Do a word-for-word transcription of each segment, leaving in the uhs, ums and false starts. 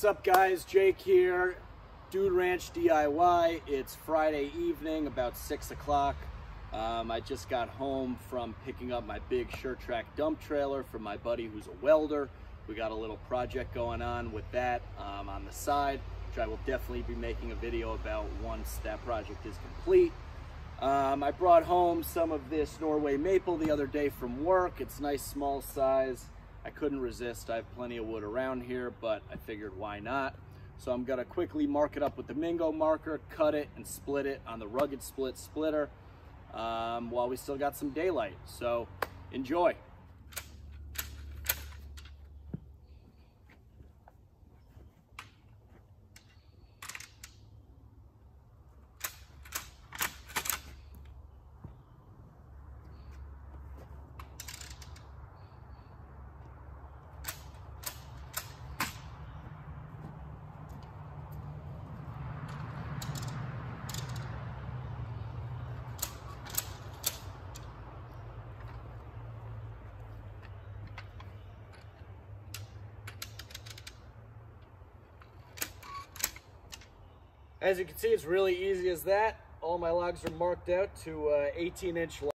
What's up guys, Jake here, Dude Ranch D I Y. It's Friday evening, about six o'clock. Um, I just got home from picking up my big Sure-Trac dump trailer from my buddy who's a welder. We got a little project going on with that um, on the side, which I will definitely be making a video about once that project is complete. Um, I brought home some of this Norway maple the other day from work. It's nice small size. I couldn't resist. I have plenty of wood around here, but I figured why not? So I'm gonna quickly mark it up with the Mingo marker, cut it and split it on the rugged split splitter um, while we still got some daylight. So enjoy. As you can see, it's really easy as that. All my logs are marked out to uh, eighteen inch logs.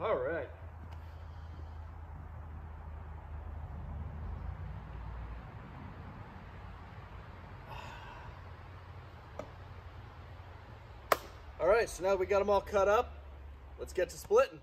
All right. All right, so now we got them all cut up. Let's get to splitting.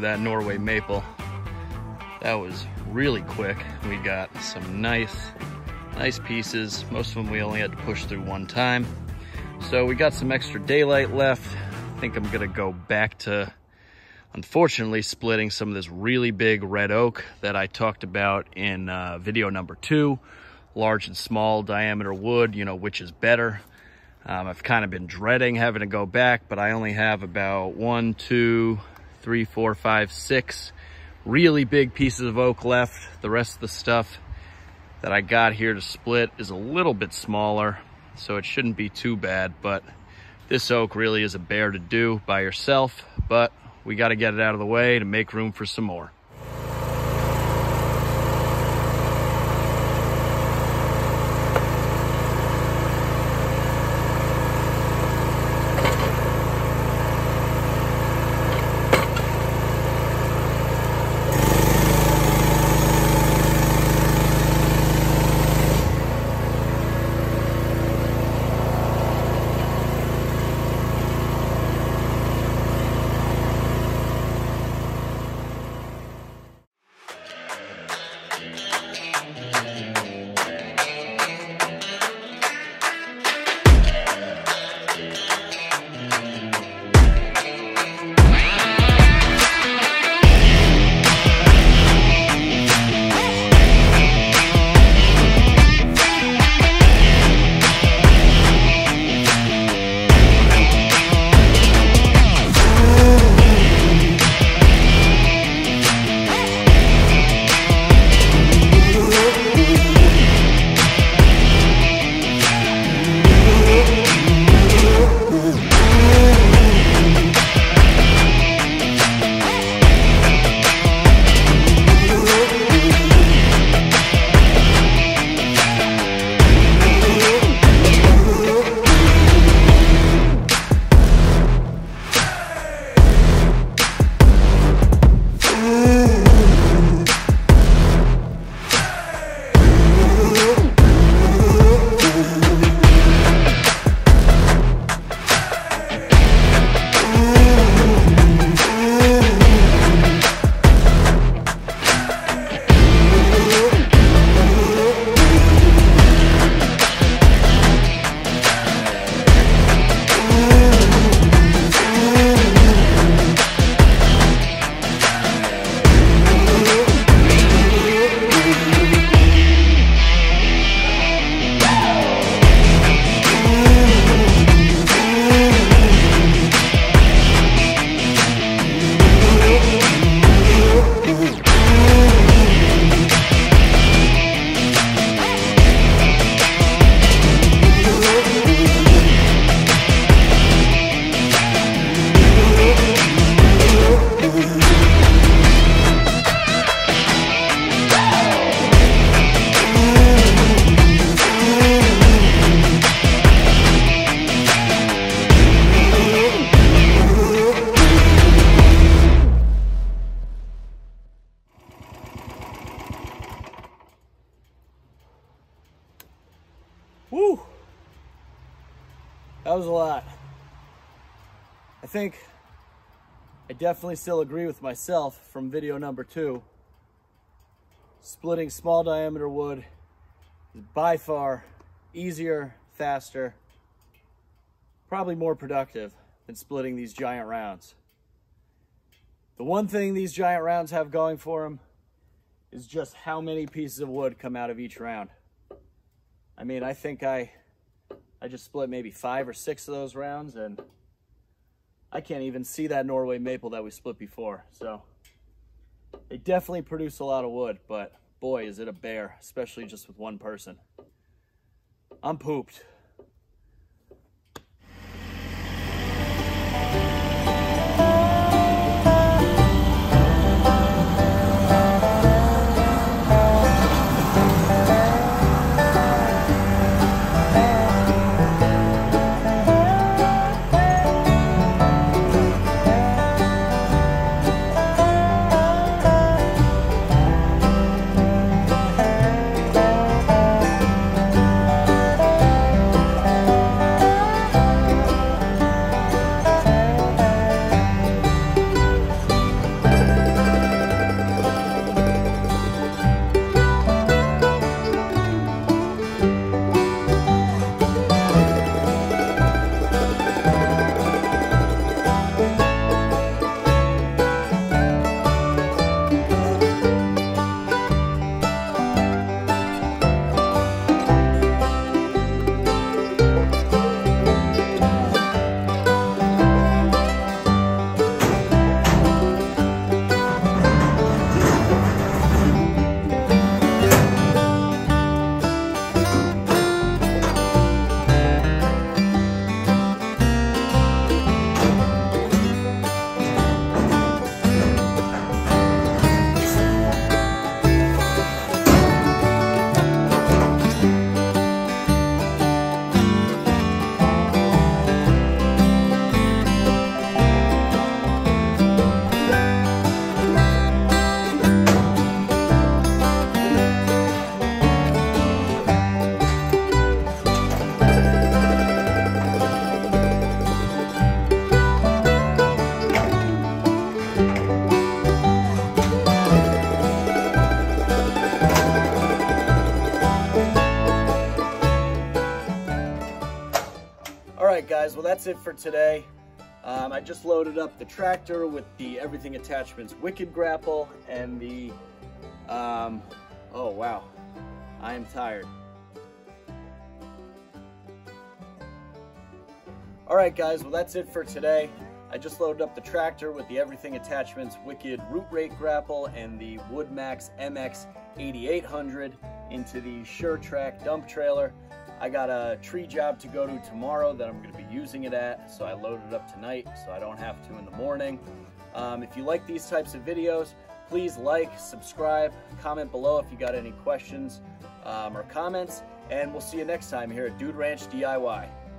through that Norway maple. That was really quick. We got some nice, nice pieces. Most of them we only had to push through one time. So we got some extra daylight left. I think I'm gonna go back to, unfortunately, splitting some of this really big red oak that I talked about in uh, video number two, large and small diameter wood, you know, which is better. Um, I've kind of been dreading having to go back, but I only have about one, two, three, four, five, six really big pieces of oak left. The rest of the stuff that I got here to split is a little bit smaller, so it shouldn't be too bad, but this oak really is a bear to do by yourself, but we got to get it out of the way to make room for some more. Woo! That was a lot. I think I definitely still agree with myself from video number two. Splitting small diameter wood is by far easier, faster, probably more productive than splitting these giant rounds. The one thing these giant rounds have going for them is just how many pieces of wood come out of each round. I mean, I think I I just split maybe five or six of those rounds, and I can't even see that Norway maple that we split before. So they definitely produce a lot of wood, but boy, is it a bear, especially just with one person. I'm pooped. guys, well that's it for today. Um, I just loaded up the tractor with the Everything Attachments Wicked Grapple and the, um, oh wow, I am tired. Alright guys, well that's it for today. I just loaded up the tractor with the Everything Attachments Wicked Root Rake Grapple and the WoodMaxx M X eighty-eight hundred into the Sure-Trac dump trailer. I got a tree job to go to tomorrow that I'm going to be using it at, so I loaded it up tonight so I don't have to in the morning. Um, if you like these types of videos, please like, subscribe, comment below if you got any questions um, or comments, and we'll see you next time here at Dude Ranch D I Y.